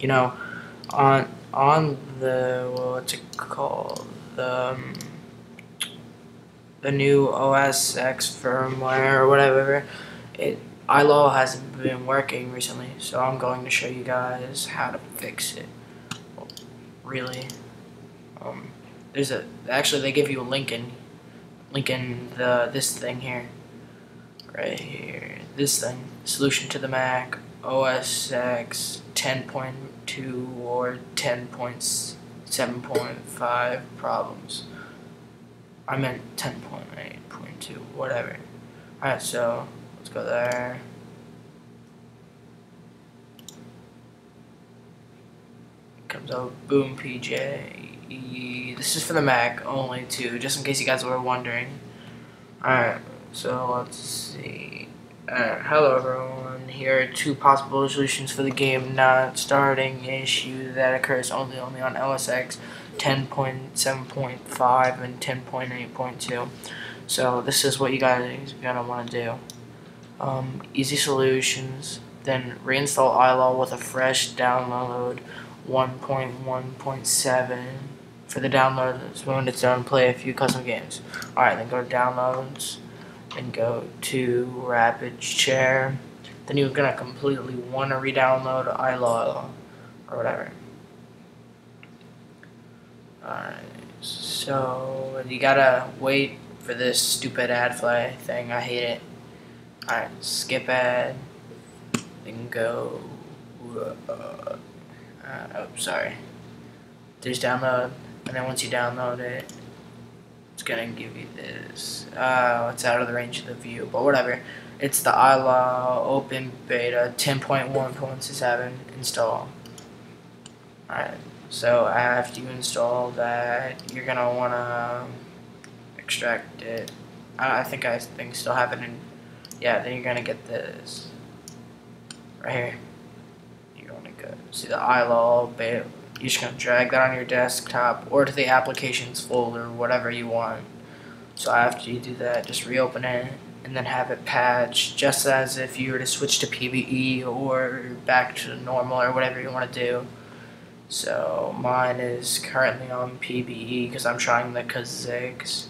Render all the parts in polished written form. you know, on the the new OS X firmware or whatever, iLO hasn't been working recently, so I'm going to show you guys how to fix it. Well, really, there's a they give you a link in this thing here, right here. This thing, solution to the Mac OS X 10.2 or 10.7.5 problems. I meant 10.8.2, whatever. Alright, so let's go there. Comes out, boom, PJE. This is for the Mac only, too, just in case you guys were wondering. Alright, so let's see. Hello, everyone. Here are two possible solutions for the game not starting issue that occurs only on LSX. 10.7.5 and 10.8.2. So this is what you guys are gonna want to do. Easy solutions. Then reinstall iLoL with a fresh download 1.1.7 for the downloads when it's done. Play a few custom games. All right, then go to downloads and go to Rapid Share. Then you're gonna completely want to re-download iLoL or whatever. Alright, so you gotta wait for this stupid adfly thing. I hate it. Alright, skip ad, then go. Oops, sorry. There's download, and then once you download it, it's gonna give you this. It's out of the range of the view, but whatever. It's the iLo Open Beta 10.1.7 install. Alright. So after you install that, you're gonna wanna extract it. I think still have it in. Yeah, then you're gonna get this right here. You're gonna go see the iLoL beta. You're just gonna drag that on your desktop or to the applications folder, whatever you want. So after you do that, just reopen it and then have it patched, just as if you were to switch to PBE or back to normal or whatever you want to do. So mine is currently on PBE because I'm trying the Kazigs,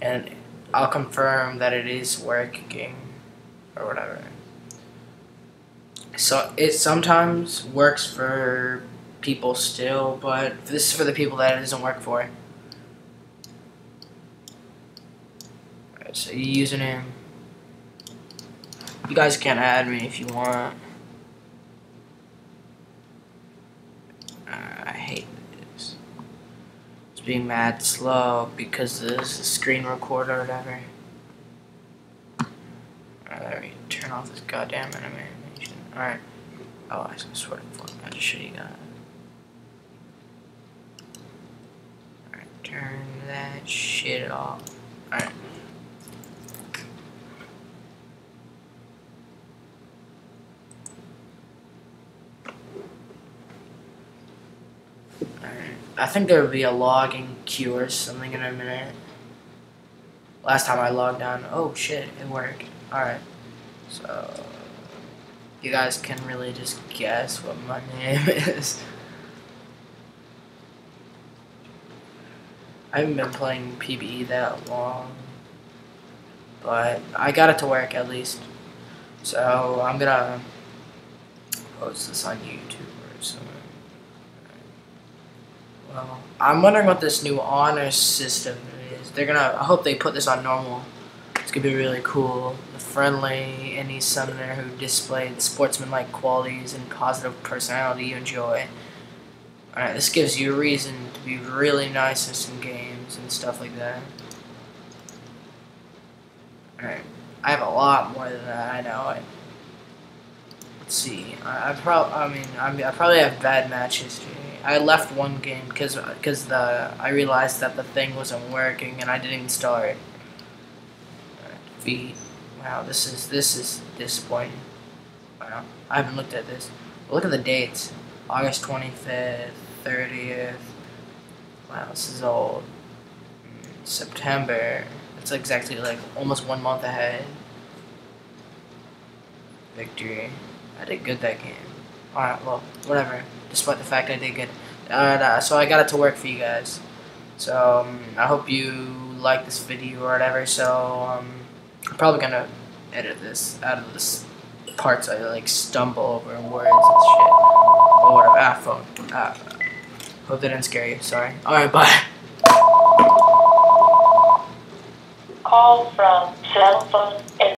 and I'll confirm that it is working or whatever. So it sometimes works for people still, but this is for the people that it doesn't work for. Alright, so your username. You guys can add me if you want. Being mad slow because this is a screen recorder or whatever. Alright, let me turn off this goddamn animation. Alright. Oh, I swear to God, I'll just show you guys. Alright, turn that shit off. Alright. I think there would be a logging queue or something in a minute. Last time I logged on, oh shit, it worked. Alright, so you guys can really just guess what my name is. I haven't been playing PBE that long, but I got it to work at least. So I'm gonna post this on YouTube or something. Well, I'm wondering what this new honor system is. They're gonna. I hope they put this on normal. It's gonna be really cool. The friendly any summoner who displayed sportsmanlike qualities and positive personality you enjoy. Alright, this gives you a reason to be really nice in some games and stuff like that. Alright, I have a lot more than that. I know it. Let's see. I probably have bad match history. I left one game because I realized that the thing wasn't working and I didn't even start. Feed. Wow, this is disappointing. Wow, I haven't looked at this. But look at the dates: August 25th, 30th. Wow, this is old. September. It's exactly like almost 1 month ahead. Victory. I did good that game. Alright, well, whatever. Despite the fact I did good. So I got it to work for you guys. So, I hope you like this video or whatever. So, I'm probably gonna edit this out of this parts I like stumble over words and shit. Or whatever. Ah, phone. Ah. Hope that didn't scare you. Sorry. Alright, bye. Call from cell phone.